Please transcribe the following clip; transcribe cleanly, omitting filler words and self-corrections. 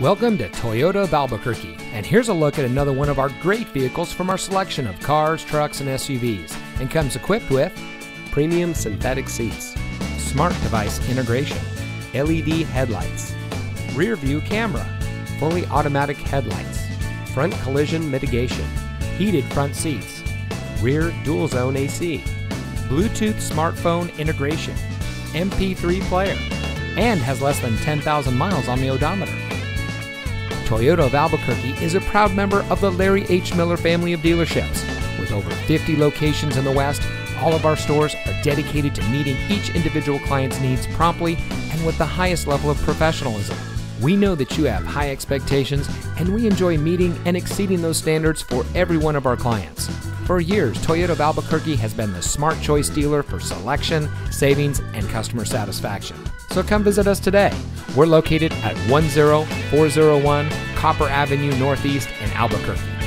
Welcome to Toyota of Albuquerque, and here's a look at another one of our great vehicles from our selection of cars, trucks, and SUVs, and comes equipped with premium synthetic seats, smart device integration, LED headlights, rear view camera, fully automatic headlights, front collision mitigation, heated front seats, rear dual zone AC, Bluetooth smartphone integration, MP3 player, and has less than 10,000 miles on the odometer. Toyota of Albuquerque is a proud member of the Larry H. Miller family of dealerships. With over 50 locations in the West, all of our stores are dedicated to meeting each individual client's needs promptly and with the highest level of professionalism. We know that you have high expectations, and we enjoy meeting and exceeding those standards for every one of our clients. For years, Toyota of Albuquerque has been the smart choice dealer for selection, savings, and customer satisfaction. So come visit us today. We're located at 10401 Copper Avenue Northeast in Albuquerque.